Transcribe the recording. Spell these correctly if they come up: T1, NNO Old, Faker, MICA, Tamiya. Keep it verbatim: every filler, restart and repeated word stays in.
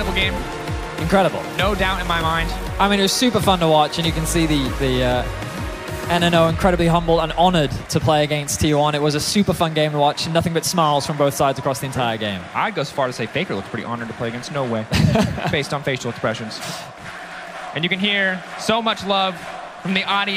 incredible game. Incredible. No doubt in my mind. I mean, it was super fun to watch, and you can see the, the uh, N N O incredibly humble and honored to play against T one. It was a super fun game to watch, and nothing but smiles from both sides across the entire game. I'd go so far to say Faker looked pretty honored to play against. No way. Based on facial expressions. And you can hear so much love from the audience.